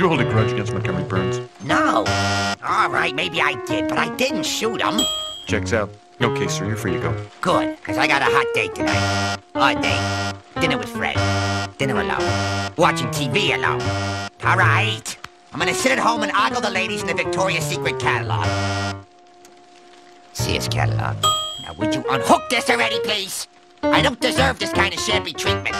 Do you hold a grudge against Montgomery Burns? No. All right, maybe I did, but I didn't shoot him. Checks out. Okay, sir, you're free to go. Good, because I got a hot date tonight. Hot date. Dinner with Fred. Dinner alone. Watching TV alone. All right. I'm going to sit at home and ogle the ladies in the Victoria's Secret catalog. Sears catalog. Now, would you unhook this already, please? I don't deserve this kind of shabby treatment.